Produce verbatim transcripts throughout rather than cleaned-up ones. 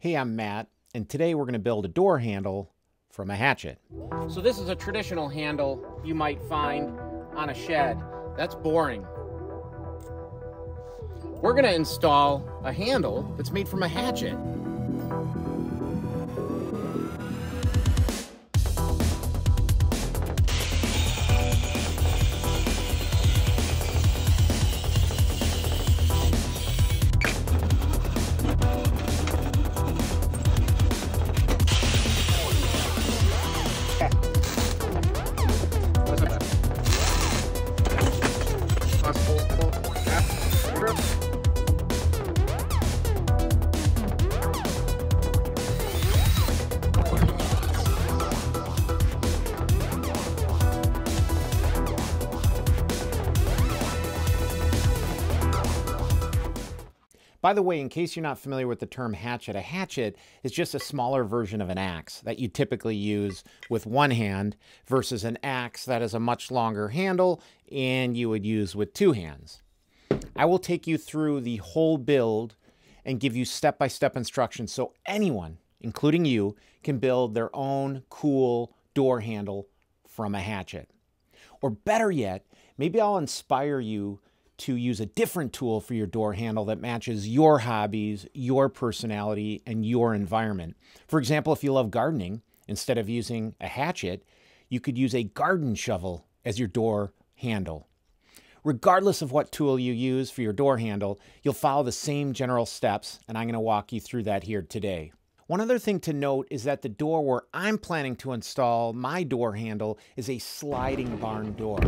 Hey, I'm Matt, and today we're going to build a door handle from a hatchet. So this is a traditional handle you might find on a shed. That's boring. We're going to install a handle that's made from a hatchet. By the way, in case you're not familiar with the term hatchet, a hatchet is just a smaller version of an axe that you typically use with one hand versus an axe that is a much longer handle and you would use with two hands. I will take you through the whole build and give you step-by-step instructions so anyone, including you, can build their own cool door handle from a hatchet. Or better yet, maybe I'll inspire you to use a different tool for your door handle that matches your hobbies, your personality, and your environment. For example, if you love gardening, instead of using a hatchet, you could use a garden shovel as your door handle. Regardless of what tool you use for your door handle, you'll follow the same general steps, and I'm gonna walk you through that here today. One other thing to note is that the door where I'm planning to install my door handle is a sliding barn door.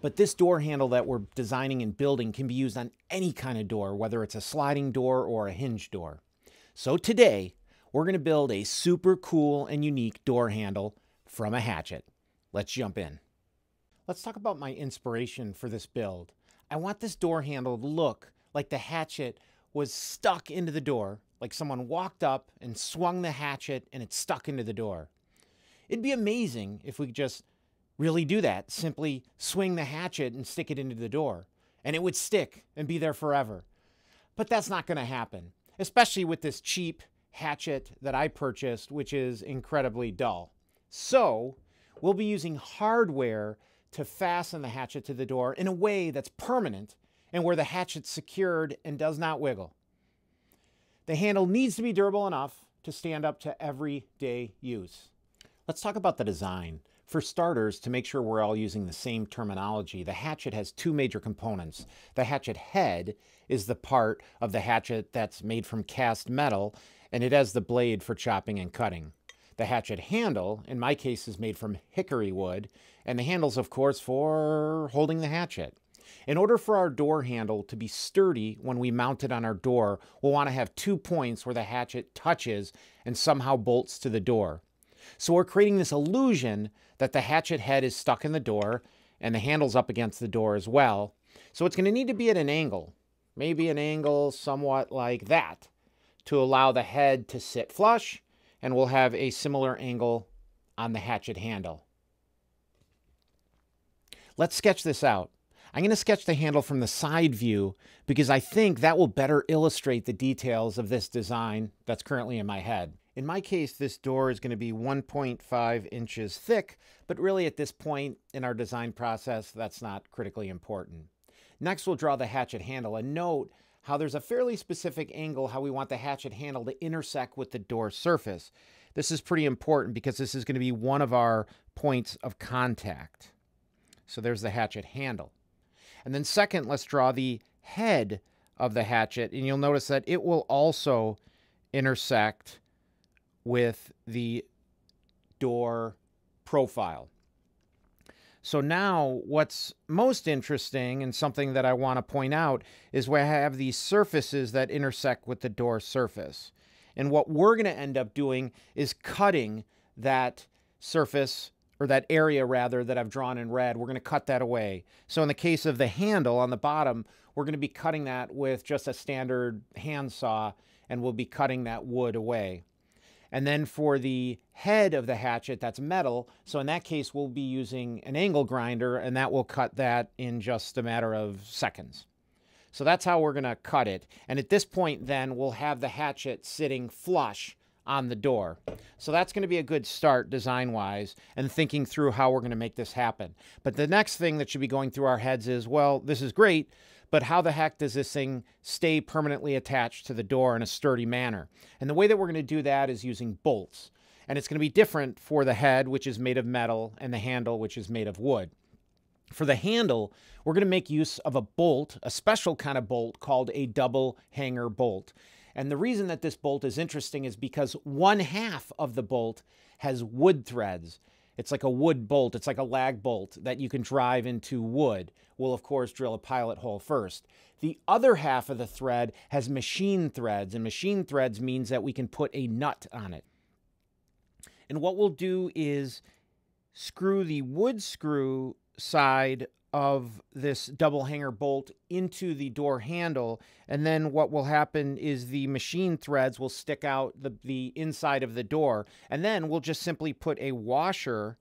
But this door handle that we're designing and building can be used on any kind of door, whether it's a sliding door or a hinge door. So today, we're gonna build a super cool and unique door handle from a hatchet. Let's jump in. Let's talk about my inspiration for this build. I want this door handle to look like the hatchet was stuck into the door, like someone walked up and swung the hatchet and it stuck into the door. It'd be amazing if we could just really do that, simply swing the hatchet and stick it into the door, and it would stick and be there forever. But that's not gonna happen, especially with this cheap hatchet that I purchased, which is incredibly dull. So we'll be using hardware to fasten the hatchet to the door in a way that's permanent and where the hatchet's secured and does not wiggle. The handle needs to be durable enough to stand up to everyday use. Let's talk about the design. For starters, to make sure we're all using the same terminology, the hatchet has two major components. The hatchet head is the part of the hatchet that's made from cast metal, and it has the blade for chopping and cutting. The hatchet handle, in my case, is made from hickory wood, and the handle's, of course, for holding the hatchet. In order for our door handle to be sturdy when we mount it on our door, we'll want to have two points where the hatchet touches and somehow bolts to the door. So we're creating this illusion that the hatchet head is stuck in the door and the handle's up against the door as well. So it's going to need to be at an angle, maybe an angle somewhat like that, to allow the head to sit flush, and we'll have a similar angle on the hatchet handle. Let's sketch this out. I'm going to sketch the handle from the side view because I think that will better illustrate the details of this design that's currently in my head. In my case, this door is going to be one point five inches thick, but really at this point in our design process, that's not critically important. Next, we'll draw the hatchet handle and note how there's a fairly specific angle how we want the hatchet handle to intersect with the door surface. This is pretty important because this is going to be one of our points of contact. So there's the hatchet handle. And then second, let's draw the head of the hatchet, and you'll notice that it will also intersect with the door profile. So now what's most interesting and something that I want to point out is we have these surfaces that intersect with the door surface. And what we're going to end up doing is cutting that surface, or that area rather, that I've drawn in red. We're going to cut that away. So in the case of the handle on the bottom, we're going to be cutting that with just a standard handsaw, and we'll be cutting that wood away. And then for the head of the hatchet, that's metal. So in that case, we'll be using an angle grinder, and that will cut that in just a matter of seconds. So that's how we're going to cut it. And at this point, then, we'll have the hatchet sitting flush on the door. So that's going to be a good start design-wise and thinking through how we're going to make this happen. But the next thing that should be going through our heads is, well, this is great, but how the heck does this thing stay permanently attached to the door in a sturdy manner? And the way that we're going to do that is using bolts. And it's going to be different for the head, which is made of metal, and the handle, which is made of wood. For the handle, we're going to make use of a bolt, a special kind of bolt called a double hanger bolt. And the reason that this bolt is interesting is because one half of the bolt has wood threads. It's like a wood bolt. It's like a lag bolt that you can drive into wood. We'll, of course, drill a pilot hole first. The other half of the thread has machine threads, and machine threads means that we can put a nut on it. And what we'll do is screw the wood screw side of this double hanger bolt into the door handle, and then what will happen is the machine threads will stick out the, the inside of the door, and then we'll just simply put a washer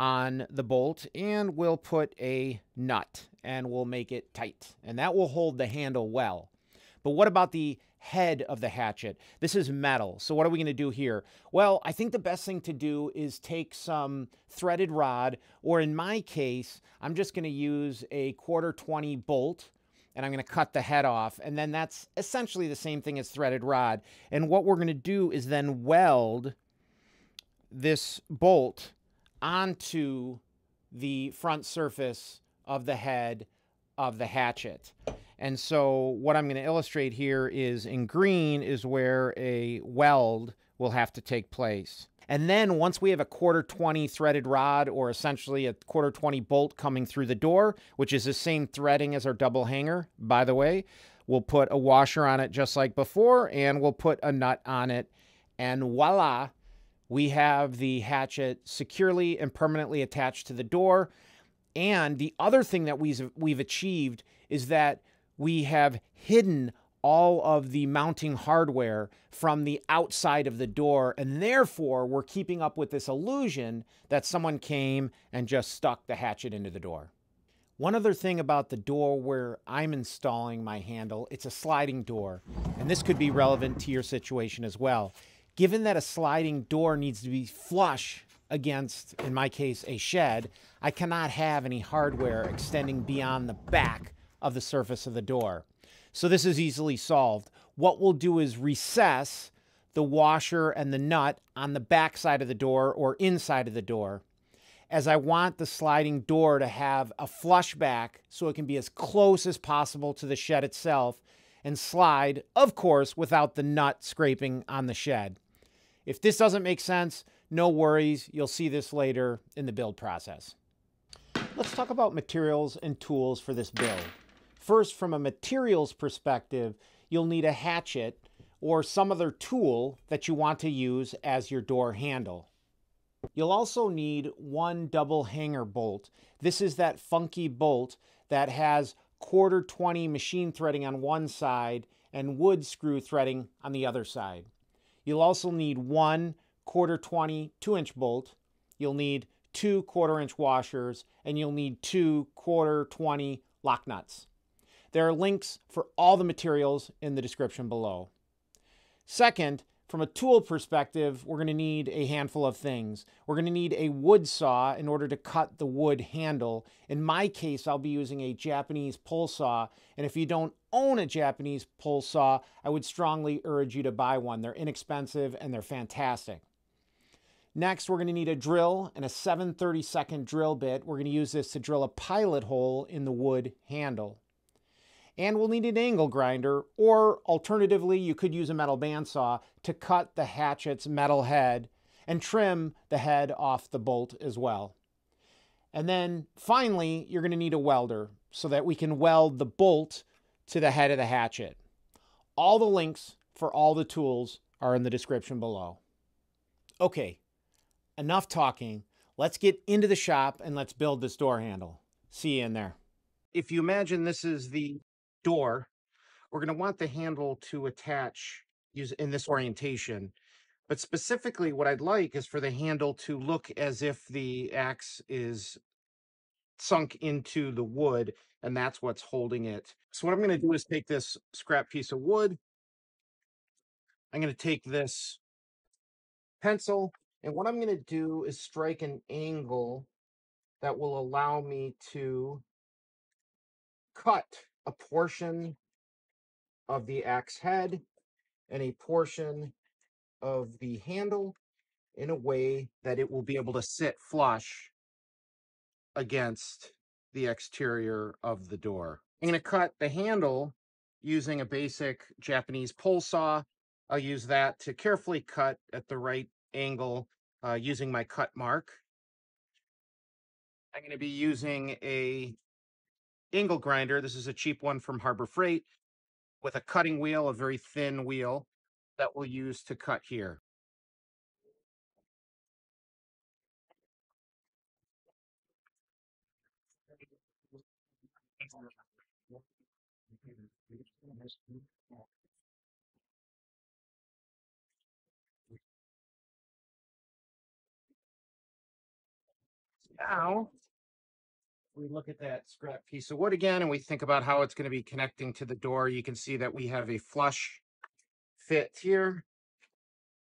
on the bolt, and we'll put a nut, and we'll make it tight, and that will hold the handle well. But what about the head of the hatchet? This is metal, so what are we going to do here? Well, I think the best thing to do is take some threaded rod, or in my case, I'm just going to use a quarter twenty bolt, and I'm going to cut the head off, and then that's essentially the same thing as threaded rod. And what we're going to do is then weld this bolt onto the front surface of the head of the hatchet. And so what I'm going to illustrate here is in green is where a weld will have to take place. And then once we have a quarter twenty threaded rod, or essentially a quarter twenty bolt coming through the door, which is the same threading as our double hanger, by the way, we'll put a washer on it just like before, and we'll put a nut on it, and voila, we have the hatchet securely and permanently attached to the door. And the other thing that we've, we've achieved is that we have hidden all of the mounting hardware from the outside of the door, and therefore we're keeping up with this illusion that someone came and just stuck the hatchet into the door. One other thing about the door where I'm installing my handle, it's a sliding door, and this could be relevant to your situation as well. Given that a sliding door needs to be flush against, in my case, a shed, I cannot have any hardware extending beyond the back of the surface of the door. So this is easily solved. What we'll do is recess the washer and the nut on the back side of the door, or inside of the door, as I want the sliding door to have a flush back so it can be as close as possible to the shed itself and slide, of course, without the nut scraping on the shed. If this doesn't make sense, no worries, you'll see this later in the build process. Let's talk about materials and tools for this build. First, from a materials perspective, you'll need a hatchet or some other tool that you want to use as your door handle. You'll also need one double hanger bolt. This is that funky bolt that has quarter twenty machine threading on one side and wood screw threading on the other side. You'll also need one quarter twenty two inch bolt, you'll need two quarter inch washers, and you'll need two quarter twenty lock nuts. There are links for all the materials in the description below. Second, from a tool perspective, we're going to need a handful of things. We're going to need a wood saw in order to cut the wood handle. In my case, I'll be using a Japanese pull saw, and if you don't own a Japanese pull saw, I would strongly urge you to buy one. They're inexpensive and they're fantastic. Next, we're going to need a drill and a seven thirty-second drill bit. We're going to use this to drill a pilot hole in the wood handle. And we'll need an angle grinder, or alternatively, you could use a metal bandsaw to cut the hatchet's metal head and trim the head off the bolt as well. And then finally, you're going to need a welder so that we can weld the bolt to the head of the hatchet. All the links for all the tools are in the description below. Okay. Enough talking. Let's get into the shop and let's build this door handle. See you in there. If you imagine this is the door, we're going to want the handle to attach in this orientation. But specifically, what I'd like is for the handle to look as if the axe is sunk into the wood, and that's what's holding it. So what I'm going to do is take this scrap piece of wood. I'm going to take this pencil, and what I'm going to do is strike an angle that will allow me to cut a portion of the axe head and a portion of the handle in a way that it will be able to sit flush against the exterior of the door. I'm going to cut the handle using a basic Japanese pole saw. I'll use that to carefully cut at the right angle uh, using my cut mark. I'm going to be using a angle grinder. This is a cheap one from Harbor Freight with a cutting wheel, a very thin wheel that we'll use to cut here. Now, we look at that scrap piece of wood again, and we think about how it's going to be connecting to the door. You can see that we have a flush fit here,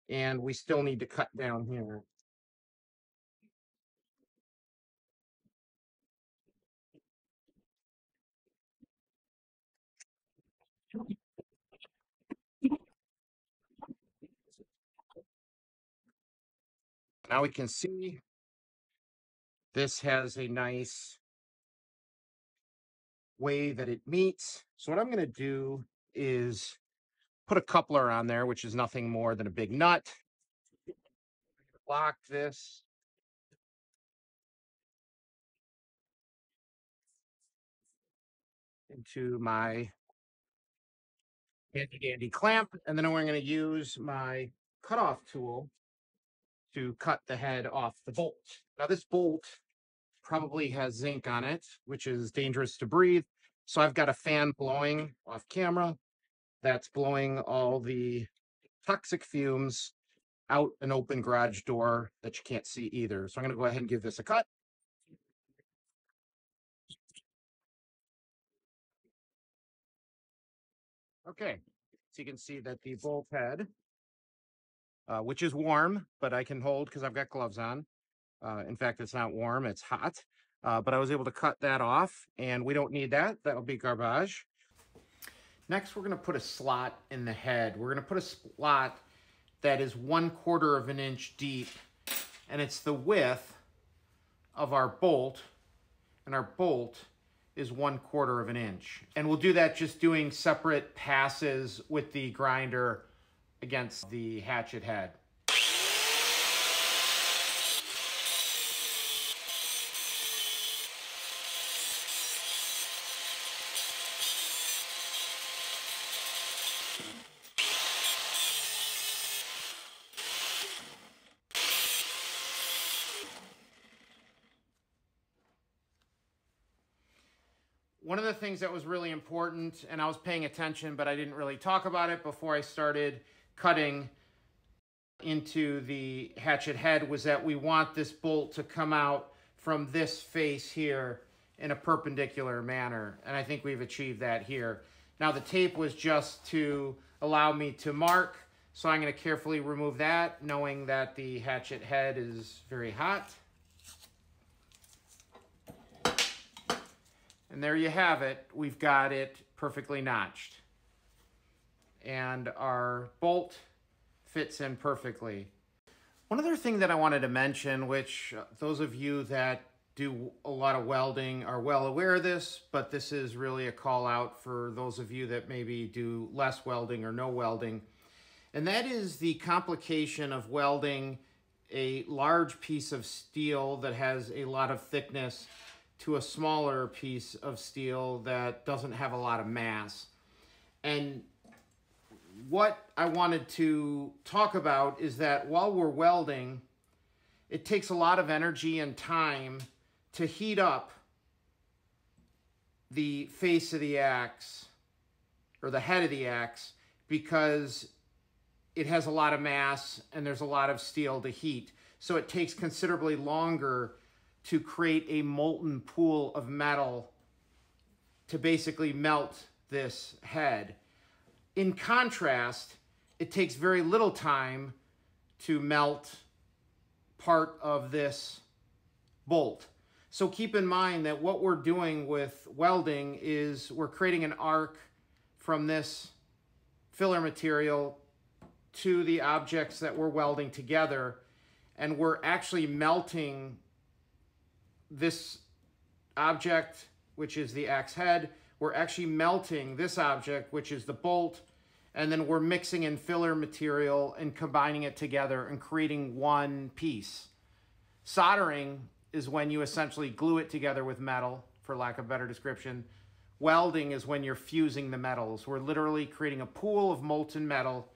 and we still need to cut down here. Now we can see this has a nice way that it meets. So what I'm going to do is put a coupler on there, which is nothing more than a big nut. Lock this. Into my handy dandy clamp. And then I'm going to use my cutoff tool to cut the head off the bolt. Now this bolt probably has zinc on it, which is dangerous to breathe. So I've got a fan blowing off camera that's blowing all the toxic fumes out an open garage door that you can't see either. So I'm going to go ahead and give this a cut. Okay, so you can see that the bolt head, Uh, which is warm, but I can hold because I've got gloves on. Uh, in fact, it's not warm, it's hot. Uh, but I was able to cut that off, and we don't need that. That'll be garbage. Next, we're going to put a slot in the head. We're going to put a slot that is one quarter of an inch deep, and it's the width of our bolt, and our bolt is one quarter of an inch. And we'll do that just doing separate passes with the grinder against the hatchet head. One of the things that was really important, and I was paying attention, but I didn't really talk about it before I started cutting into the hatchet head, was that we want this bolt to come out from this face here in a perpendicular manner. And I think we've achieved that here. Now the tape was just to allow me to mark. So I'm going to carefully remove that, knowing that the hatchet head is very hot. And there you have it. We've got it perfectly notched. And our bolt fits in perfectly. One other thing that I wanted to mention, which those of you that do a lot of welding are well aware of this, but this is really a call out for those of you that maybe do less welding or no welding, and that is the complication of welding a large piece of steel that has a lot of thickness to a smaller piece of steel that doesn't have a lot of mass. And what I wanted to talk about is that while we're welding, it takes a lot of energy and time to heat up the face of the axe or the head of the axe because it has a lot of mass and there's a lot of steel to heat. So it takes considerably longer to create a molten pool of metal to basically melt this head. In contrast, it takes very little time to melt part of this bolt. So keep in mind that what we're doing with welding is we're creating an arc from this filler material to the objects that we're welding together, and we're actually melting this object, which is the axe head. We're actually melting this object, which is the bolt, and then we're mixing in filler material and combining it together and creating one piece. Soldering is when you essentially glue it together with metal, for lack of a better description. Welding is when you're fusing the metals. We're literally creating a pool of molten metal,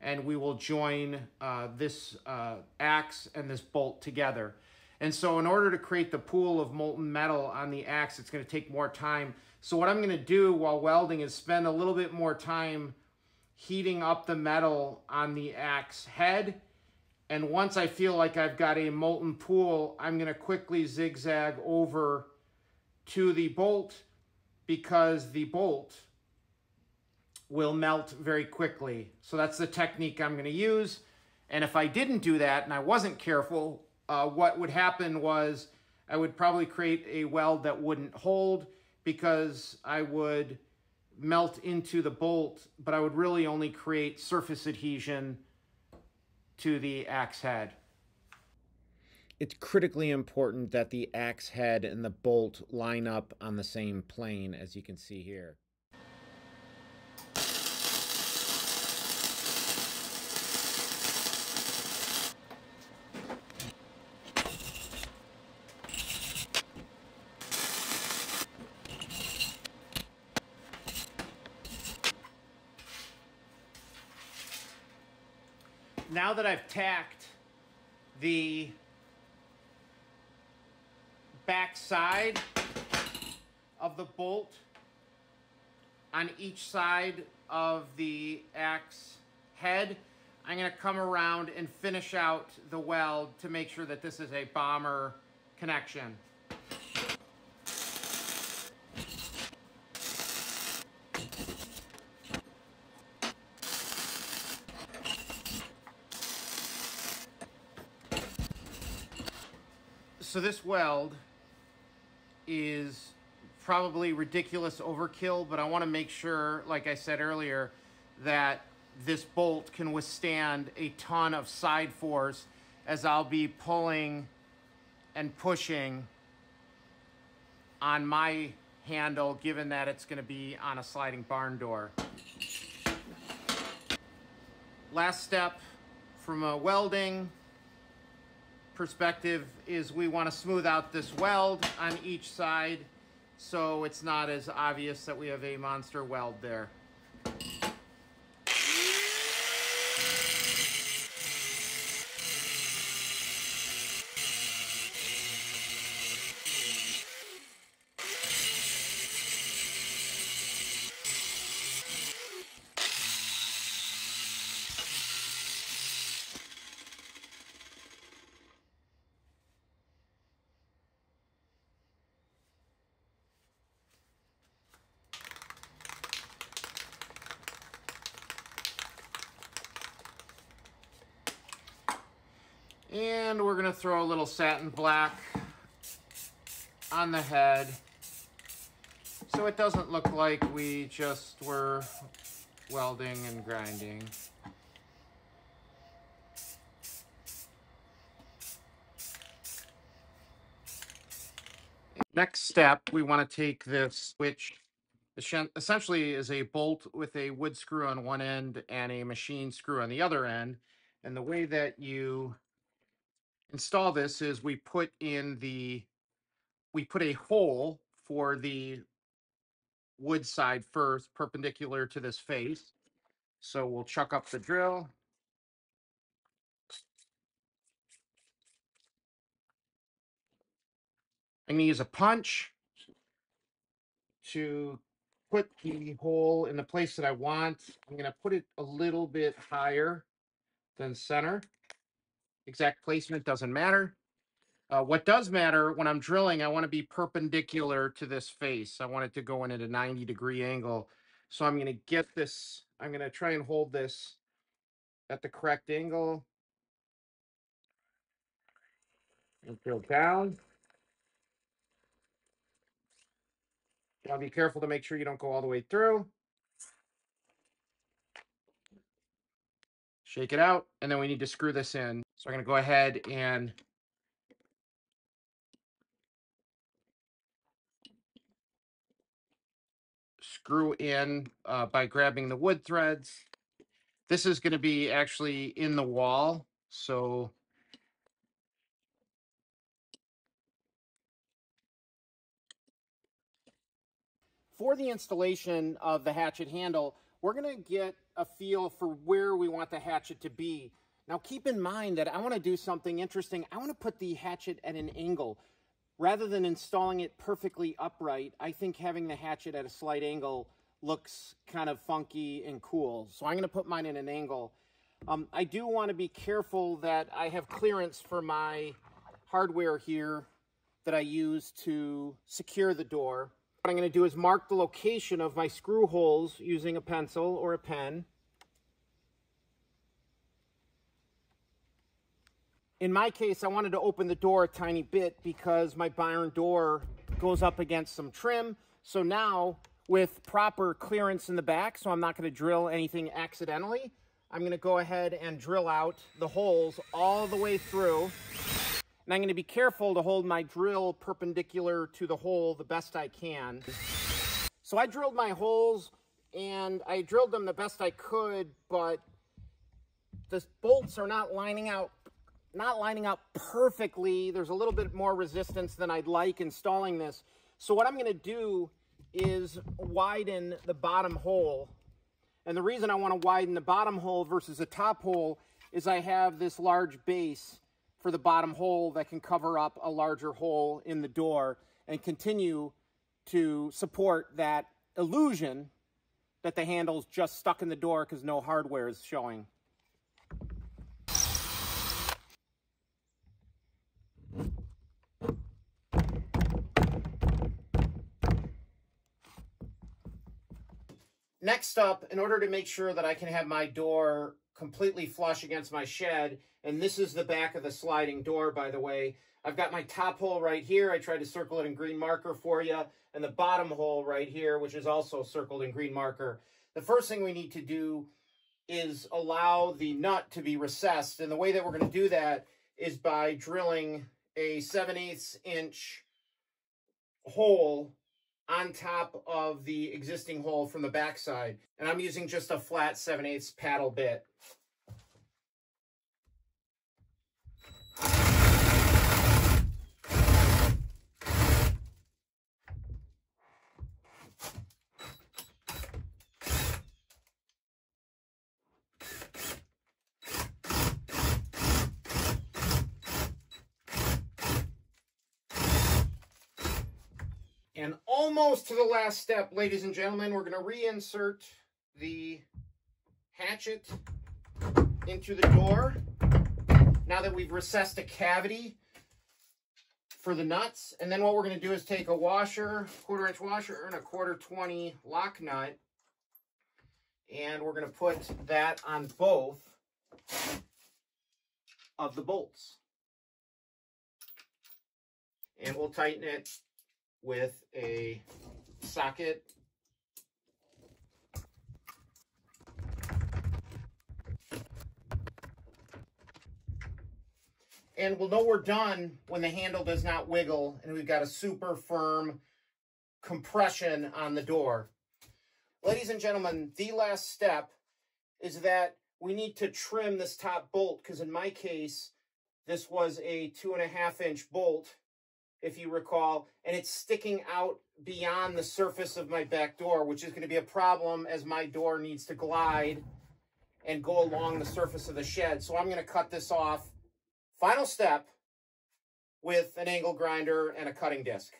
and we will join uh, this uh, axe and this bolt together. And so in order to create the pool of molten metal on the axe, it's going to take more time. So what I'm going to do while welding is spend a little bit more time heating up the metal on the axe head. And once I feel like I've got a molten pool, I'm going to quickly zigzag over to the bolt, because the bolt will melt very quickly. So that's the technique I'm going to use. And if I didn't do that and I wasn't careful, uh, what would happen was I would probably create a weld that wouldn't hold, because I would melt into the bolt, but I would really only create surface adhesion to the axe head. It's critically important that the axe head and the bolt line up on the same plane, as you can see here. Now that I've tacked the back side of the bolt on each side of the axe head, I'm going to come around and finish out the weld to make sure that this is a bomber connection. So this weld is probably ridiculous overkill, but I want to make sure, like I said earlier, that this bolt can withstand a ton of side force, as I'll be pulling and pushing on my handle, given that it's going to be on a sliding barn door. Last step from a welding perspective is we want to smooth out this weld on each side so it's not as obvious that we have a monster weld there. And we're going to throw a little satin black on the head so it doesn't look like we just were welding and grinding. Next step, we want to take this, which essentially is a bolt with a wood screw on one end and a machine screw on the other end. And the way that you install this is we put in the, we put a hole for the wood side first, perpendicular to this face. So we'll chuck up the drill. I'm gonna use a punch to put the hole in the place that I want. I'm gonna put it a little bit higher than center. Exact placement doesn't matter. Uh, what does matter when I'm drilling, I want to be perpendicular to this face. I want it to go in at a ninety degree angle. So I'm going to get this, I'm going to try and hold this at the correct angle. And drill down. You want to be careful to make sure you don't go all the way through. Shake it out, and then we need to screw this in. So I'm going to go ahead and screw in uh, by grabbing the wood threads. This is going to be actually in the wall, so for the installation of the hatchet handle, we're going to get a feel for where we want the hatchet to be. Now, keep in mind that I want to do something interesting. I want to put the hatchet at an angle. Rather than installing it perfectly upright, I think having the hatchet at a slight angle looks kind of funky and cool. So I'm going to put mine at an angle. Um, I do want to be careful that I have clearance for my hardware here that I use to secure the door. What I'm going to do is mark the location of my screw holes using a pencil or a pen. In my case, I wanted to open the door a tiny bit because my barn door goes up against some trim. So now, with proper clearance in the back, so I'm not going to drill anything accidentally, I'm going to go ahead and drill out the holes all the way through. And I'm going to be careful to hold my drill perpendicular to the hole the best I can. So I drilled my holes, and I drilled them the best I could, but the bolts are not lining out, not lining up perfectly. There's a little bit more resistance than I'd like installing this. So what I'm going to do is widen the bottom hole. And the reason I want to widen the bottom hole versus the top hole is I have this large base for the bottom hole that can cover up a larger hole in the door and continue to support that illusion that the handle's just stuck in the door because no hardware is showing. Next up, in order to make sure that I can have my door completely flush against my shed, and this is the back of the sliding door, by the way. I've got my top hole right here. I tried to circle it in green marker for you, and the bottom hole right here, which is also circled in green marker. The first thing we need to do is allow the nut to be recessed, and the way that we're going to do that is by drilling a seven eighths inch hole on top of the existing hole from the backside. And I'm using just a flat seven eighths paddle bit. And almost to the last step, ladies and gentlemen, we're going to reinsert the hatchet into the door. Now that we've recessed a cavity for the nuts, and then what we're going to do is take a washer, quarter inch washer, and a quarter twenty lock nut, and we're going to put that on both of the bolts. And we'll tighten it with a socket. And we'll know we're done when the handle does not wiggle and we've got a super firm compression on the door. Ladies and gentlemen, the last step is that we need to trim this top bolt, because in my case, this was a two and a half inch bolt, if you recall, and it's sticking out beyond the surface of my back door, which is going to be a problem as my door needs to glide and go along the surface of the shed. So I'm going to cut this off, final step, with an angle grinder and a cutting disc.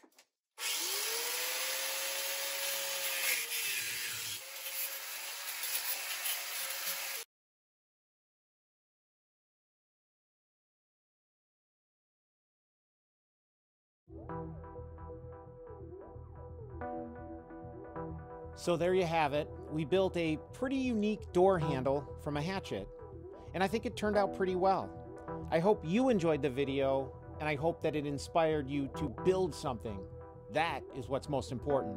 So there you have it. We built a pretty unique door handle from a hatchet, and I think it turned out pretty well. I hope you enjoyed the video, and I hope that it inspired you to build something. That is what's most important.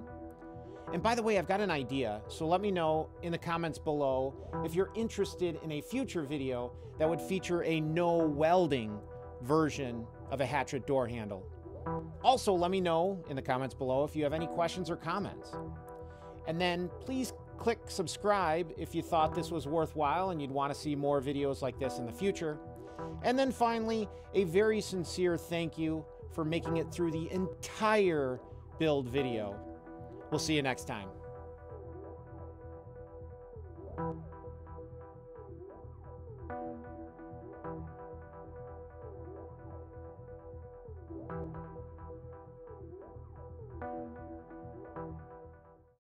And by the way, I've got an idea, so let me know in the comments below if you're interested in a future video that would feature a no welding version of a hatchet door handle. Also, let me know in the comments below if you have any questions or comments. And then please click subscribe if you thought this was worthwhile and you'd want to see more videos like this in the future. And then finally, a very sincere thank you for making it through the entire build video. We'll see you next time.